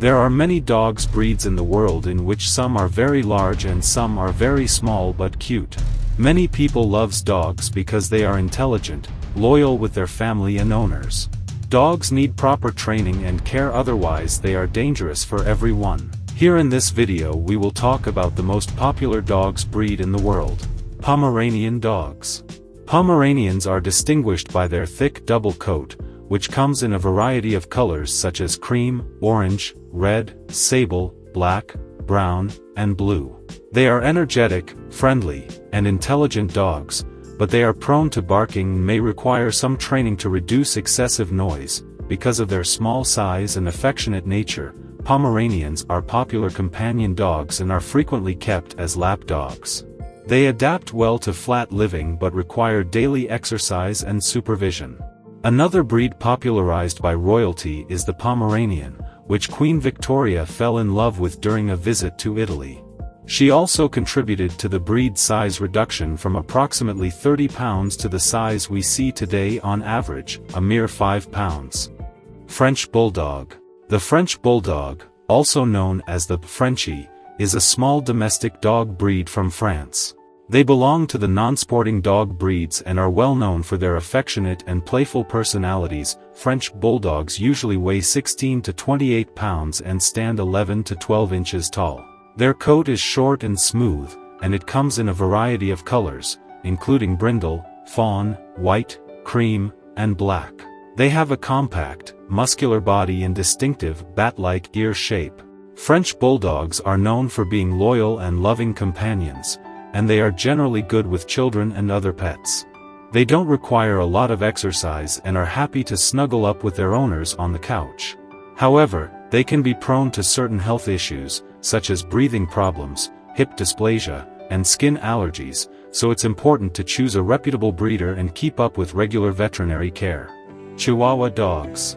There are many dogs breeds in the world, in which some are very large and some are very small but cute. Many people loves dogs because they are intelligent, loyal with their family and owners. Dogs need proper training and care, otherwise they are dangerous for everyone. Here in this video we will talk about the most popular dogs breed in the world. Pomeranian dogs. Pomeranians are distinguished by their thick double coat, which comes in a variety of colors such as cream, orange, red, sable, black, brown, and blue. They are energetic, friendly, and intelligent dogs, but they are prone to barking and may require some training to reduce excessive noise. Because of their small size and affectionate nature, Pomeranians are popular companion dogs and are frequently kept as lap dogs. They adapt well to flat living but require daily exercise and supervision. Another breed popularized by royalty is the Pomeranian, which Queen Victoria fell in love with during a visit to Italy. She also contributed to the breed size reduction from approximately 30 pounds to the size we see today on average, a mere 5 pounds. French Bulldog. The French Bulldog, also known as the Frenchie, is a small domestic dog breed from France. They belong to the non-sporting dog breeds and are well known for their affectionate and playful personalities. French Bulldogs usually weigh 16 to 28 pounds and stand 11 to 12 inches tall. Their coat is short and smooth, and it comes in a variety of colors, including brindle, fawn, white, cream, and black. They have a compact, muscular body and distinctive, bat-like ear shape. French Bulldogs are known for being loyal and loving companions, and they are generally good with children and other pets. They don't require a lot of exercise and are happy to snuggle up with their owners on the couch. However, they can be prone to certain health issues, such as breathing problems, hip dysplasia, and skin allergies, so it's important to choose a reputable breeder and keep up with regular veterinary care. Chihuahua dogs.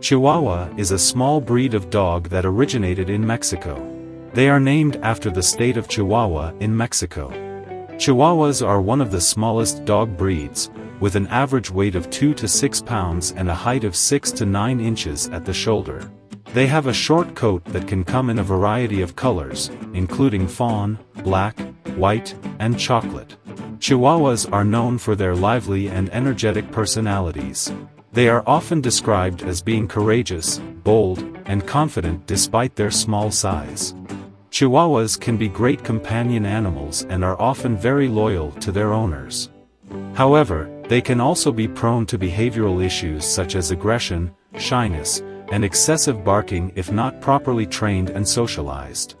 Chihuahua is a small breed of dog that originated in Mexico. They are named after the state of Chihuahua in Mexico. Chihuahuas are one of the smallest dog breeds, with an average weight of 2 to 6 pounds and a height of 6 to 9 inches at the shoulder. They have a short coat that can come in a variety of colors, including fawn, black, white, and chocolate. Chihuahuas are known for their lively and energetic personalities. They are often described as being courageous, bold, and confident despite their small size. Chihuahuas can be great companion animals and are often very loyal to their owners. However, they can also be prone to behavioral issues such as aggression, shyness, and excessive barking if not properly trained and socialized.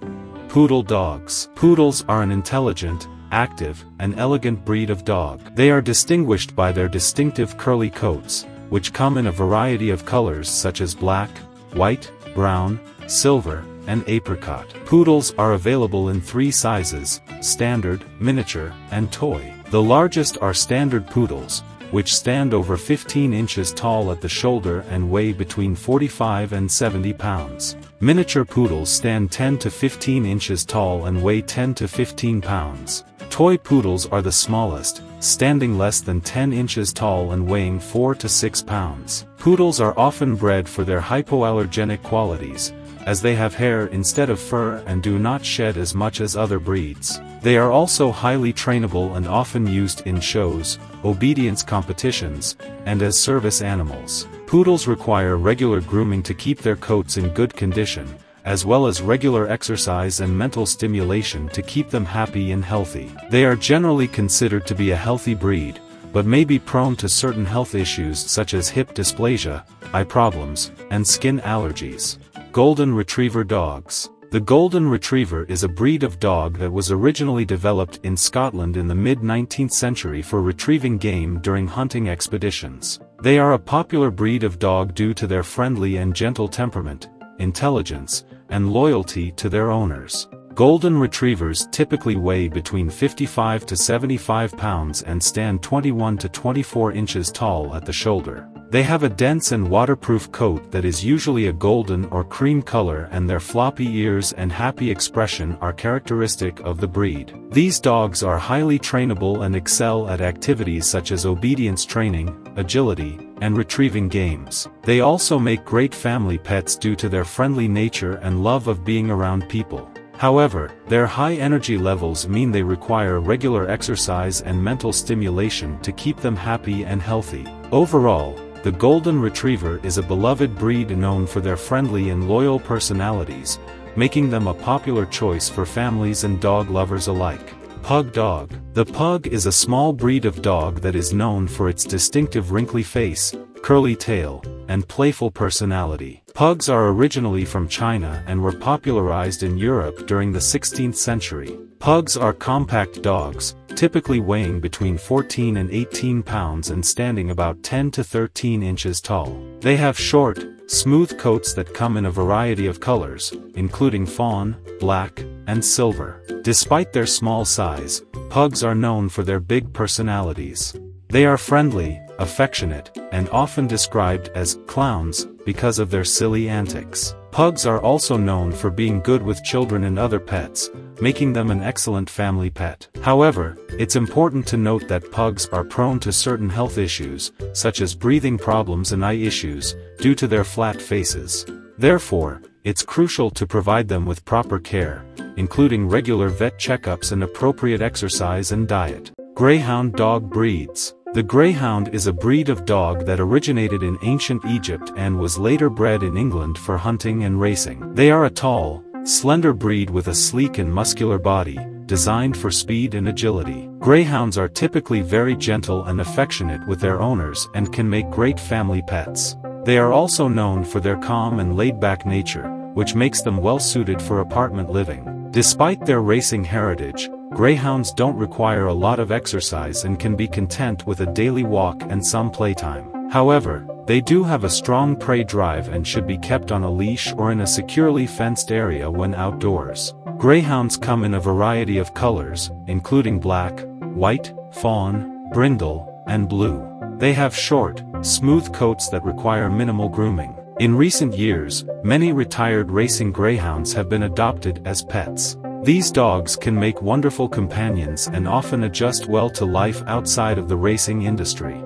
Poodle dogs. Poodles are an intelligent, active, and elegant breed of dog. They are distinguished by their distinctive curly coats, which come in a variety of colors such as black, white, brown, silver, and apricot. Poodles are available in 3 sizes: standard, miniature, and toy. The largest are standard poodles, which stand over 15 inches tall at the shoulder and weigh between 45 and 70 pounds. Miniature poodles stand 10 to 15 inches tall and weigh 10 to 15 pounds. Toy poodles are the smallest, standing less than 10 inches tall and weighing 4 to 6 pounds. Poodles are often bred for their hypoallergenic qualities, as they have hair instead of fur and do not shed as much as other breeds. They are also highly trainable and often used in shows, obedience competitions, and as service animals. Poodles require regular grooming to keep their coats in good condition, as well as regular exercise and mental stimulation to keep them happy and healthy. They are generally considered to be a healthy breed, but may be prone to certain health issues such as hip dysplasia, eye problems, and skin allergies. Golden Retriever dogs. The Golden Retriever is a breed of dog that was originally developed in Scotland in the mid-19th century for retrieving game during hunting expeditions. They are a popular breed of dog due to their friendly and gentle temperament, intelligence, and loyalty to their owners. Golden Retrievers typically weigh between 55 to 75 pounds and stand 21 to 24 inches tall at the shoulder. They have a dense and waterproof coat that is usually a golden or cream color, and their floppy ears and happy expression are characteristic of the breed. These dogs are highly trainable and excel at activities such as obedience training, agility, and retrieving games. They also make great family pets due to their friendly nature and love of being around people. However, their high energy levels mean they require regular exercise and mental stimulation to keep them happy and healthy. Overall, the Golden Retriever is a beloved breed known for their friendly and loyal personalities, making them a popular choice for families and dog lovers alike. Pug dog. The pug is a small breed of dog that is known for its distinctive wrinkly face, curly tail, and playful personality. Pugs are originally from China and were popularized in Europe during the 16th century. Pugs are compact dogs, typically weighing between 14 and 18 pounds and standing about 10 to 13 inches tall. They have short, smooth coats that come in a variety of colors, including fawn, black, and silver. Despite their small size, pugs are known for their big personalities. They are friendly, affectionate, and often described as clowns because of their silly antics. Pugs are also known for being good with children and other pets, making them an excellent family pet. However, it's important to note that pugs are prone to certain health issues, such as breathing problems and eye issues, due to their flat faces. Therefore, it's crucial to provide them with proper care, including regular vet checkups and appropriate exercise and diet. Greyhound dog breeds. The greyhound is a breed of dog that originated in ancient Egypt and was later bred in England for hunting and racing. They are a tall, slender breed with a sleek and muscular body, designed for speed and agility. Greyhounds are typically very gentle and affectionate with their owners and can make great family pets. They are also known for their calm and laid-back nature, which makes them well-suited for apartment living. Despite their racing heritage, greyhounds don't require a lot of exercise and can be content with a daily walk and some playtime. However, they do have a strong prey drive and should be kept on a leash or in a securely fenced area when outdoors. Greyhounds come in a variety of colors, including black, white, fawn, brindle, and blue. They have short, smooth coats that require minimal grooming. In recent years, many retired racing greyhounds have been adopted as pets. These dogs can make wonderful companions and often adjust well to life outside of the racing industry.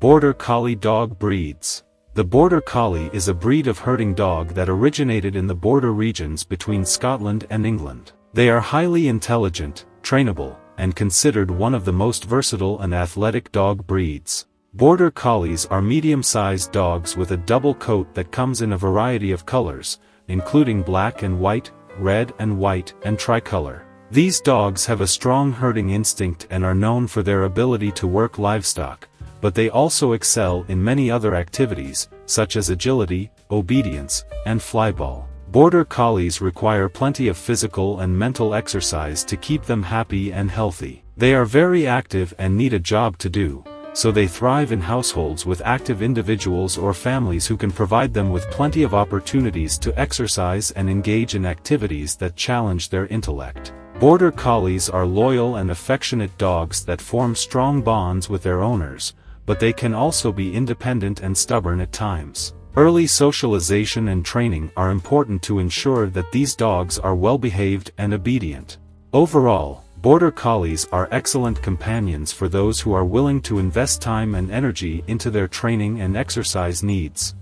Border Collie dog breeds. The Border Collie is a breed of herding dog that originated in the border regions between Scotland and England. They are highly intelligent, trainable, and considered one of the most versatile and athletic dog breeds. Border Collies are medium-sized dogs with a double coat that comes in a variety of colors, including black and white, red and white, and tricolor. These dogs have a strong herding instinct and are known for their ability to work livestock, but they also excel in many other activities, such as agility, obedience, and flyball. Border Collies require plenty of physical and mental exercise to keep them happy and healthy. They are very active and need a job to do, so they thrive in households with active individuals or families who can provide them with plenty of opportunities to exercise and engage in activities that challenge their intellect. Border Collies are loyal and affectionate dogs that form strong bonds with their owners, but they can also be independent and stubborn at times. Early socialization and training are important to ensure that these dogs are well-behaved and obedient. Overall, Border Collies are excellent companions for those who are willing to invest time and energy into their training and exercise needs.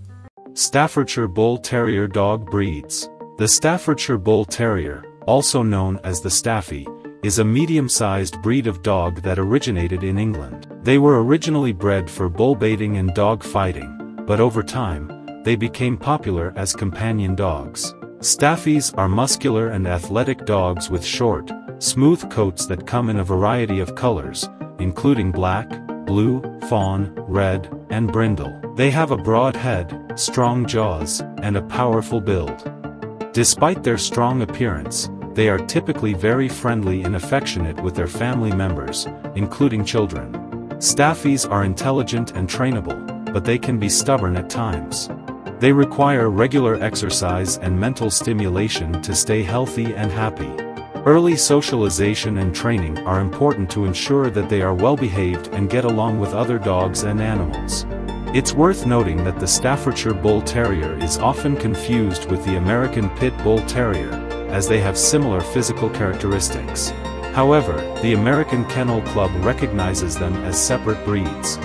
Staffordshire Bull Terrier dog breeds. The Staffordshire Bull Terrier, also known as the Staffy, is a medium-sized breed of dog that originated in England. They were originally bred for bull baiting and dog fighting, but over time, they became popular as companion dogs. Staffies are muscular and athletic dogs with short, smooth coats that come in a variety of colors, including black, blue, fawn, red, and brindle. They have a broad head, strong jaws, and a powerful build. Despite their strong appearance, they are typically very friendly and affectionate with their family members, including children. Staffies are intelligent and trainable, but they can be stubborn at times. They require regular exercise and mental stimulation to stay healthy and happy. Early socialization and training are important to ensure that they are well-behaved and get along with other dogs and animals. It's worth noting that the Staffordshire Bull Terrier is often confused with the American Pit Bull Terrier, as they have similar physical characteristics. However, the American Kennel Club recognizes them as separate breeds.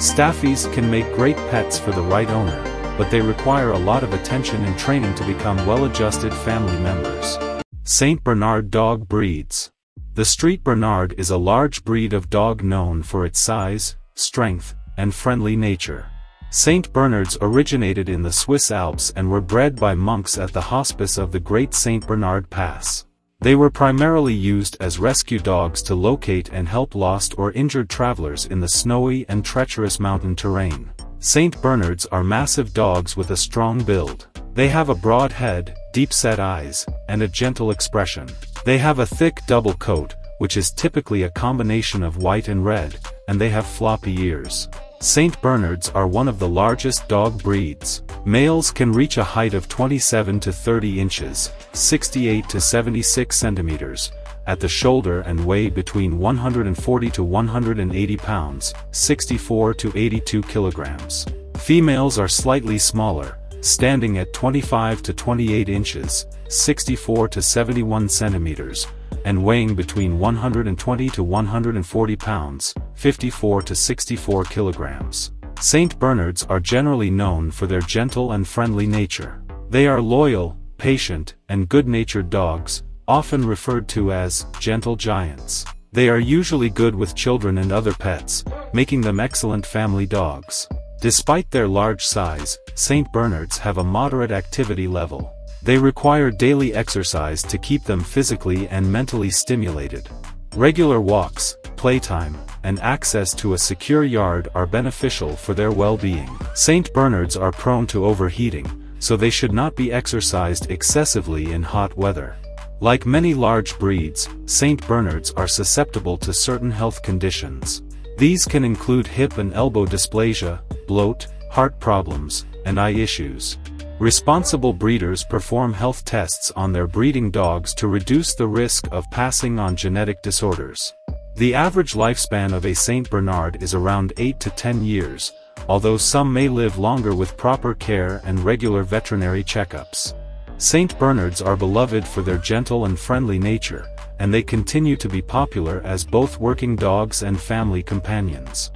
Staffies can make great pets for the right owner, but they require a lot of attention and training to become well-adjusted family members. St. Bernard Dog Breeds. The Street Bernard is a large breed of dog known for its size, strength, and friendly nature. St. Bernards originated in the Swiss Alps and were bred by monks at the hospice of the Great St. Bernard Pass. They were primarily used as rescue dogs to locate and help lost or injured travelers in the snowy and treacherous mountain terrain. St. Bernards are massive dogs with a strong build. They have a broad head, deep-set eyes, and a gentle expression. They have a thick double coat, which is typically a combination of white and red, and they have floppy ears. St. Bernards are one of the largest dog breeds. Males can reach a height of 27 to 30 inches, 68 to 76 centimeters, at the shoulder and weigh between 140 to 180 pounds, 64 to 82 kilograms. Females are slightly smaller, standing at 25 to 28 inches, 64 to 71 centimeters, and weighing between 120 to 140 pounds, 54 to 64 kilograms. St. Bernards are generally known for their gentle and friendly nature. They are loyal, patient, and good-natured dogs, often referred to as gentle giants. They are usually good with children and other pets, making them excellent family dogs. Despite their large size, St. Bernards have a moderate activity level. They require daily exercise to keep them physically and mentally stimulated. Regular walks, playtime, and access to a secure yard are beneficial for their well-being. St. Bernards are prone to overheating, so they should not be exercised excessively in hot weather. Like many large breeds, St. Bernards are susceptible to certain health conditions. These can include hip and elbow dysplasia, bloat, heart problems, and eye issues. Responsible breeders perform health tests on their breeding dogs to reduce the risk of passing on genetic disorders. The average lifespan of a St. Bernard is around 8 to 10 years, although some may live longer with proper care and regular veterinary checkups. St. Bernards are beloved for their gentle and friendly nature, and they continue to be popular as both working dogs and family companions.